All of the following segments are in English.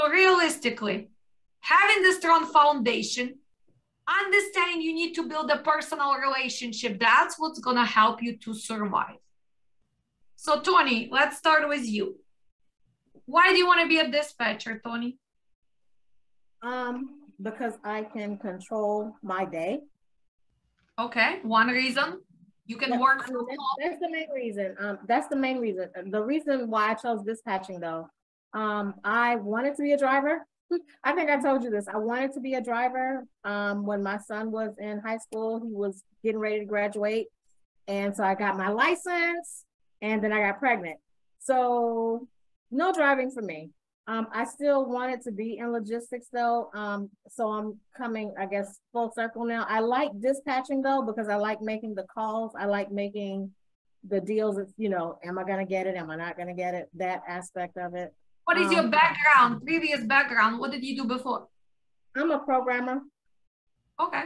So realistically, having the strong foundation, understanding you need to build a personal relationship, that's what's going to help you to survive. So Tony, let's start with you. Why do you want to be a dispatcher, Tony? Because I can control my day. Okay, one reason. You can work from home. That's the main reason. That's the main reason. The reason why I chose dispatching, though, I wanted to be a driver. I think I told you this. I wanted to be a driver. When my son was in high school, he was getting ready to graduate. And so I got my license and then I got pregnant. So no driving for me. I still wanted to be in logistics though. So I'm coming, I guess, full circle now. I like dispatching though, because I like making the calls. I like making the deals. It's, you know, am I going to get it? Am I not going to get it? That aspect of it. What is your background, previous background? What did you do before? I'm a programmer. Okay.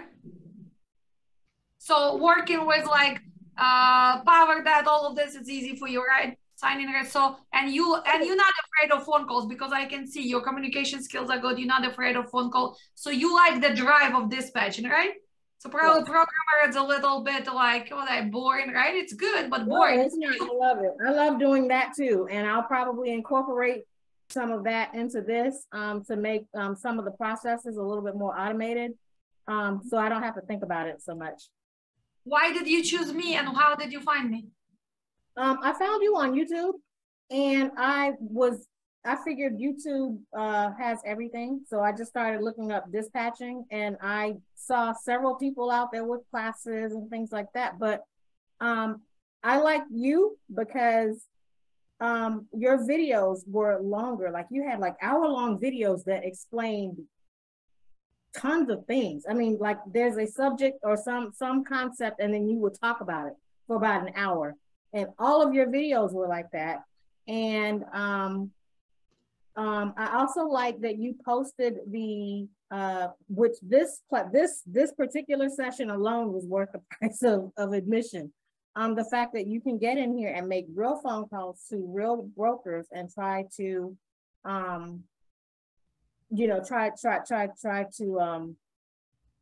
So working with like power, that all of this is easy for you, right? Signing it. So, and you're not afraid of phone calls, because I can see your communication skills are good. You're not afraid of phone call. So you like the drive of dispatching, right? So probably programmer is a little bit like, oh, that boring, right? It's good, but boring. No, it's not. I love it. I love doing that too. And I'll probably incorporate some of that into this to make some of the processes a little bit more automated, so I don't have to think about it so much. Why did you choose me and how did you find me? I found you on YouTube, and I figured YouTube has everything, so I just started looking up dispatching, and I saw several people out there with classes and things like that, but I like you because your videos were longer. Like you had like hour-long videos that explained tons of things. I mean, like there's a subject or some concept, and then you would talk about it for about an hour. And all of your videos were like that. And I also like that you posted the which this particular session alone was worth the price of admission. The fact that you can get in here and make real phone calls to real brokers and try to, you know, try to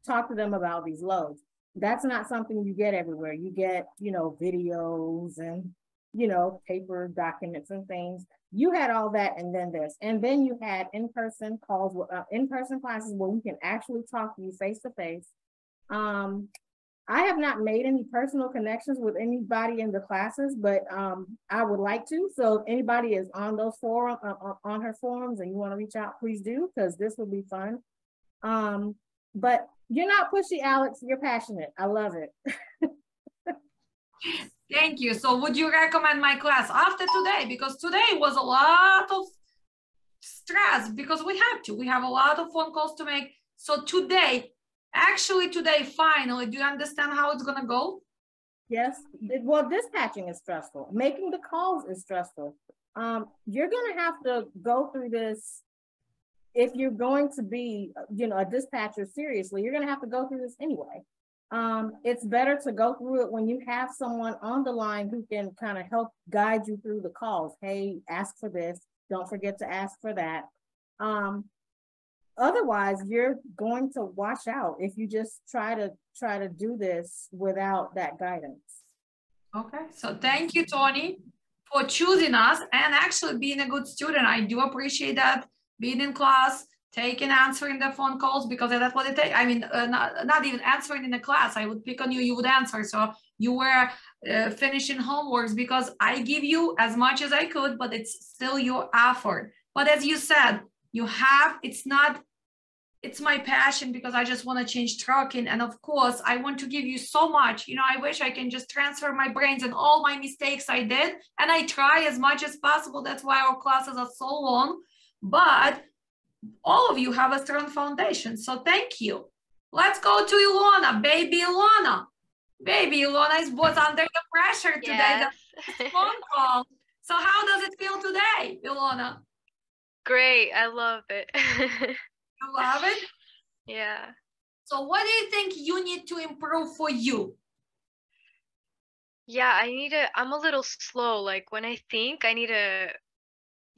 talk to them about these loads. That's not something you get everywhere. You get, you know, videos and, you know, paper documents and things. You had all that and then this. And then you had in-person calls, in-person classes where we can actually talk to you face-to-face. I have not made any personal connections with anybody in the classes, but I would like to. So if anybody is on those forums, on her forums, and you want to reach out, please do, because this will be fun. But you're not pushy, Alex. You're passionate. I love it. Thank you. So would you recommend my class after today? Because today was a lot of stress, because we have to. We have a lot of phone calls to make. So today... Actually, today, finally, do you understand how it's going to go? Yes. Well, dispatching is stressful. Making the calls is stressful. You're going to have to go through this if you're going to be, you know, a dispatcher seriously. You're going to have to go through this anyway. It's better to go through it when you have someone on the line who can kind of help guide you through the calls. Hey, ask for this. Don't forget to ask for that. Otherwise, you're going to wash out if you just try to do this without that guidance. Okay, so thank you, Tony, for choosing us and actually being a good student. I do appreciate that, being in class, answering the phone calls, because that's what it takes. I mean, not even answering in the class. I would pick on you, you would answer. So you were finishing homeworks, because I give you as much as I could, but it's still your effort. But as you said, you have, it's my passion, because I just want to change trucking. And of course, I want to give you so much. You know, I wish I can just transfer my brains and all my mistakes I did. And I try as much as possible. That's why our classes are so long. But all of you have a strong foundation. So thank you. Let's go to Ilona, baby Ilona. Baby Ilona was under the pressure today. The phone call. So how does it feel today, Ilona? Great, I love it. You love it? Yeah. So what do you think you need to improve for you? Yeah, I'm a little slow. Like when I think, I need to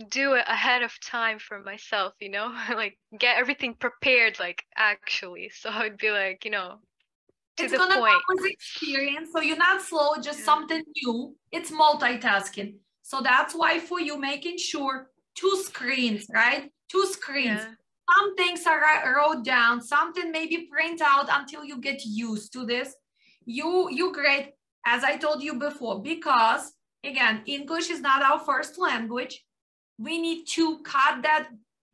do it ahead of time for myself, you know, like get everything prepared, like actually. So I'd be like, you know, to the point. It's gonna come with experience. So you're not slow, just something new. It's multitasking. So that's why for you, making sure two screens, right? Two screens. Yeah. Some things are wrote down, something maybe print out until you get used to this. You great, as I told you before, because again, English is not our first language. We need to cut that,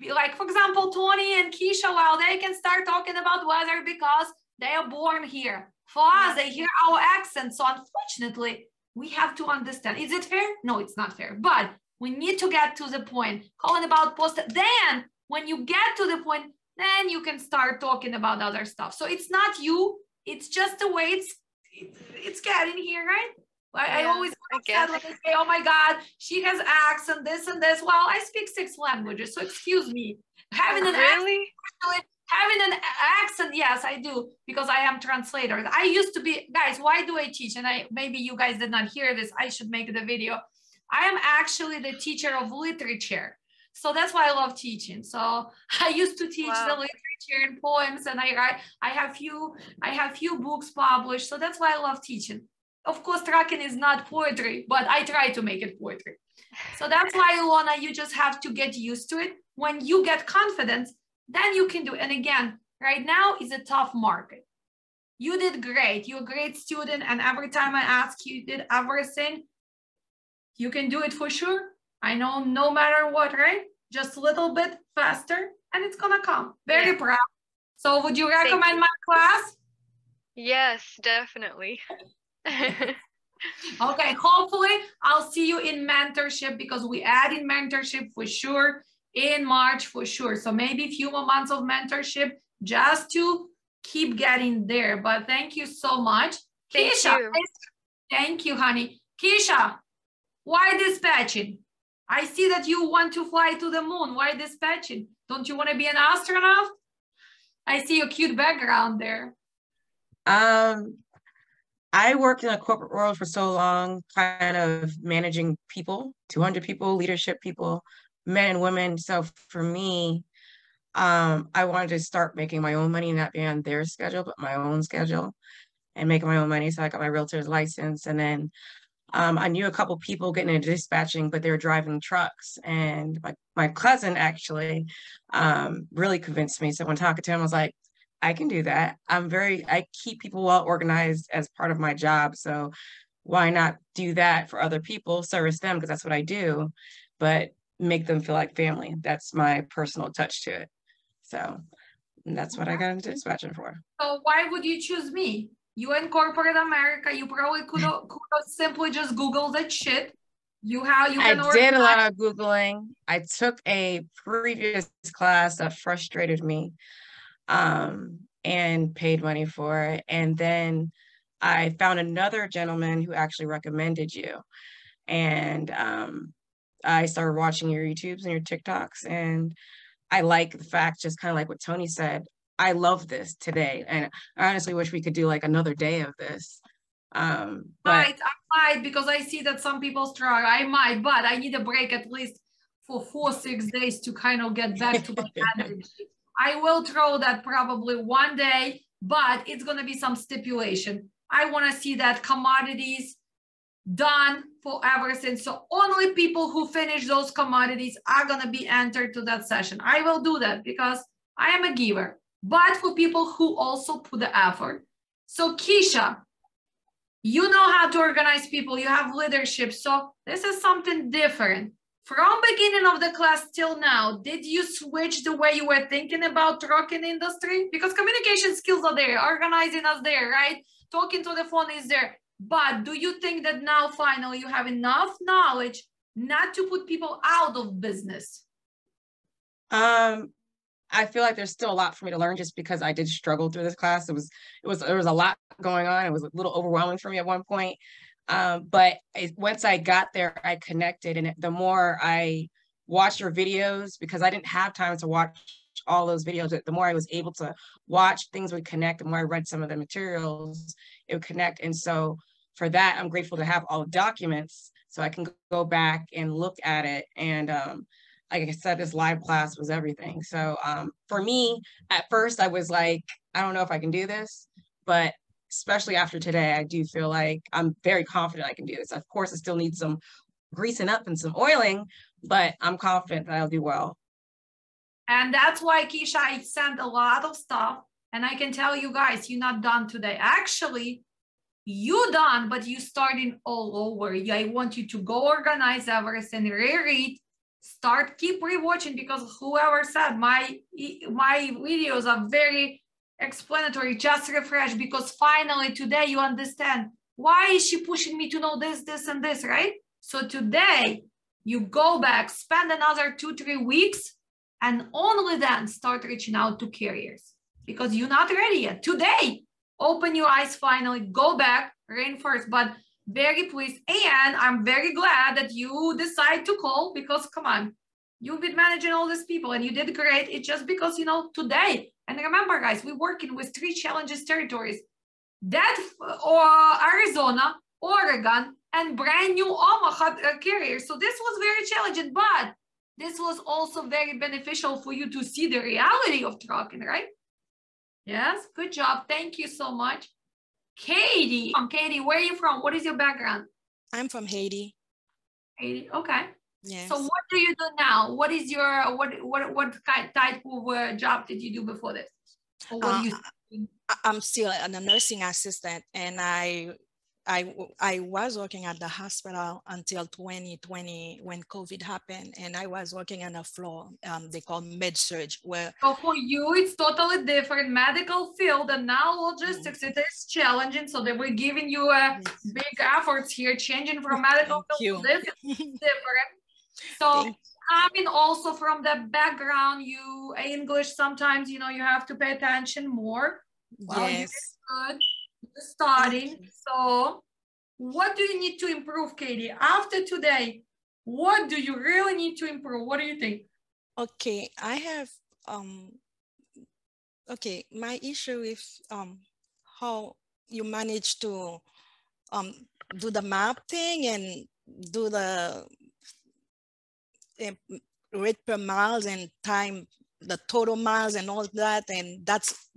like for example, Tony and Keisha, well, they can start talking about weather because they are born here. For us, they hear our accent. So unfortunately, we have to understand. Is it fair? No, it's not fair, but we need to get to the point. Calling about post, then when you get to the point, then you can start talking about other stuff. So it's not you, it's just the way it's getting here, right? I always upset when they say, oh my God, she has accent, this and this. Well, I speak 6 languages, so excuse me. Having an accent, having an accent, yes, I do, because I am translator. I used to be, guys, why do I teach? And maybe you guys did not hear this, I should make the video. I am actually the teacher of literature. So that's why I love teaching. So I used to teach the literature and poems, and I have few books published. So that's why I love teaching. Of course, tracking is not poetry, but I try to make it poetry. So that's why, Ilona, you just have to get used to it. When you get confidence, then you can do it. And again, right now is a tough market. You did great. You're a great student. And every time I ask you, you did everything. You can do it for sure. I know no matter what, right? Just a little bit faster and it's gonna come. Very proud. So would you recommend my class? Yes, definitely. Okay, hopefully I'll see you in mentorship because we add in mentorship for sure in March for sure. So maybe a few more months of mentorship just to keep getting there. But thank you so much. Keisha, thank you, honey. Keisha, why dispatching? I see that you want to fly to the moon. Why dispatching? Don't you want to be an astronaut? I see your cute background there. I worked in a corporate world for so long, kind of managing people, 200 people, leadership people, men and women. So for me, I wanted to start making my own money, not being on their schedule, but my own schedule and making my own money. So I got my realtor's license. And then I knew a couple people getting into dispatching, but they were driving trucks. And my cousin actually really convinced me. So when talking to him, I was like, I can do that. I keep people well organized as part of my job. So why not do that for other people, service them, because that's what I do, but make them feel like family. That's my personal touch to it. So that's what I got into dispatching for. So why would you choose me? You in corporate America, you probably could have simply just Googled that shit. I did a lot of Googling. I took a previous class that frustrated me and paid money for it. And then I found another gentleman who actually recommended you. And I started watching your YouTubes and your TikToks. And I like the fact, just kind of like what Tony said, I love this today, and I honestly wish we could do like another day of this. I might, because I see that some people struggle. I might, but I need a break at least for 4 or 6 days to kind of get back to my energy. I will throw that probably one day, but it's going to be some stipulation. I want to see that commodities done for everything. So only people who finish those commodities are going to be entered to that session. I will do that because I am a giver, but for people who also put the effort. So Keisha, you know how to organize people, you have leadership. So this is something different. From beginning of the class till now, did you switch the way you were thinking about trucking industry? Because communication skills are there, organizing is there, right? Talking to the phone is there. But do you think that now finally you have enough knowledge not to put people out of business? I feel like there's still a lot for me to learn just because I did struggle through this class. There was a lot going on. It was a little overwhelming for me at one point. Once I got there, I connected. And the more I watched your videos, because I didn't have time to watch all those videos, the more I was able to watch, things would connect. The more I read some of the materials, it would connect. And so for that, I'm grateful to have all the documents so I can go back and look at it. And like I said, this live class was everything. So for me, at first I was like, I don't know if I can do this, but especially after today, I do feel like I'm very confident I can do this. Of course, I still need some greasing up and some oiling, but I'm confident that I'll do well. And that's why, Keisha, I sent a lot of stuff. And I can tell you guys, you're not done today. Actually, you're done, but you're starting all over. I want you to go organize everything, reread, start, keep rewatching, because whoever said my videos are very explanatory, just refresh, because finally today you understand why is she pushing me to know this, this, and this, right? So today you go back, spend another 2-3 weeks, and only then start reaching out to carriers, because you're not ready yet. Today, open your eyes finally, go back, reinforce, but very pleased. And I'm very glad that you decide to call, because come on, you've been managing all these people and you did great. It's just because, you know, today, and remember guys, we're working with 3 challenge territories, that Arizona, Oregon, and brand new Omaha carriers. So this was very challenging, but this was also very beneficial for you to see the reality of trucking, right? Yes, good job. Thank you so much. Katie, where are you from? What is your background? I'm from Haiti. Haiti, okay. Yes. So what do you do now? What is your, what kind type of job did you do before this? Or what are you doing? I'm still a nursing assistant, and I was working at the hospital until 2020 when COVID happened, and I was working on a floor they call med-surg. Where so for you, it's totally different medical field, and now logistics, it is challenging. So they were giving you a big efforts here, changing from medical field to this different. So I mean, also from the background, you English sometimes, you know, you have to pay attention more. Wow, yes, good. Starting. So what do you need to improve, Katie? After today, what do you really need to improve? What do you think? Okay, I have okay, my issue is how you manage to do the map thing and do the rate per miles and time, the total miles and all that, and that's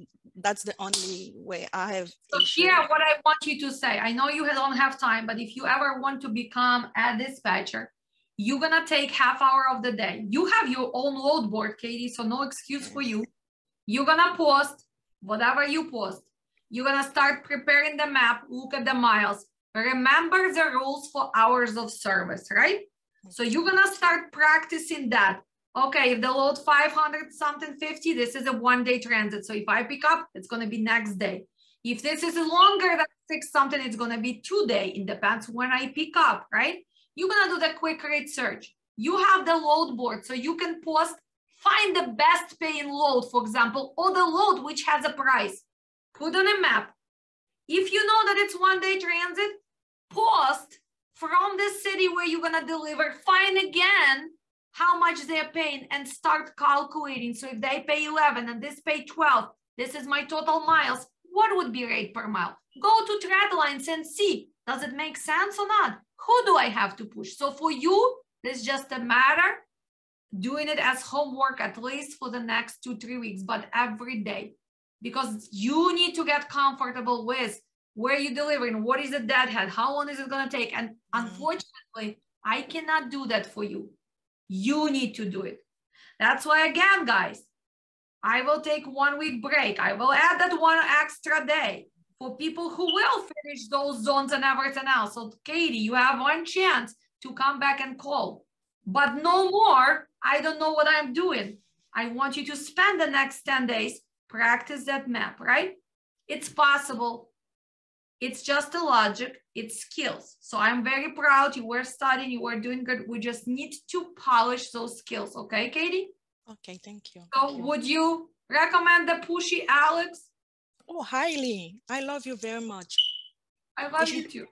the only way I have. So here, what I want you to say, I know you don't have time, but if you ever want to become a dispatcher, you're gonna take ½ hour of the day. You have your own load board, Katie, so no excuse for you. You're gonna post whatever you post. You're gonna start preparing the map, look at the miles. Remember the rules for hours of service, right? So you're gonna start practicing that. Okay, if the load 550, this is a one-day transit. So if I pick up, it's going to be next day. If this is longer than 6, it's going to be 2 days. It depends when I pick up, right? You're going to do the quick rate search. You have the load board, so you can post, find the best paying load, for example, or the load which has a price. Put on a map. If you know that it's one-day transit, post from the city where you're going to deliver, find again how much they're paying and start calculating. So if they pay 11 and this pay 12, this is my total miles, what would be rate per mile? Go to thread lines and see, does it make sense or not? Who do I have to push? So for you, it's just a matter doing it as homework, at least for the next 2-3 weeks, but every day, because you need to get comfortable with where you're delivering, what is the deadhead, how long is it gonna take? And unfortunately, I cannot do that for you. You need to do it. That's why, again, guys, I will take 1 week break. I will add that one extra day for people who will finish those zones and everything else. So, Katie, you have one chance to come back and call. But no more, I don't know what I'm doing. I want you to spend the next 10 days, practice that map, right? It's possible. It's just a logic. It's skills. So I'm very proud. You were studying. You were doing good. We just need to polish those skills. Okay, Katie? Okay, thank you. So would you recommend the pushy Alex? Oh, highly. I love you very much. I love you too.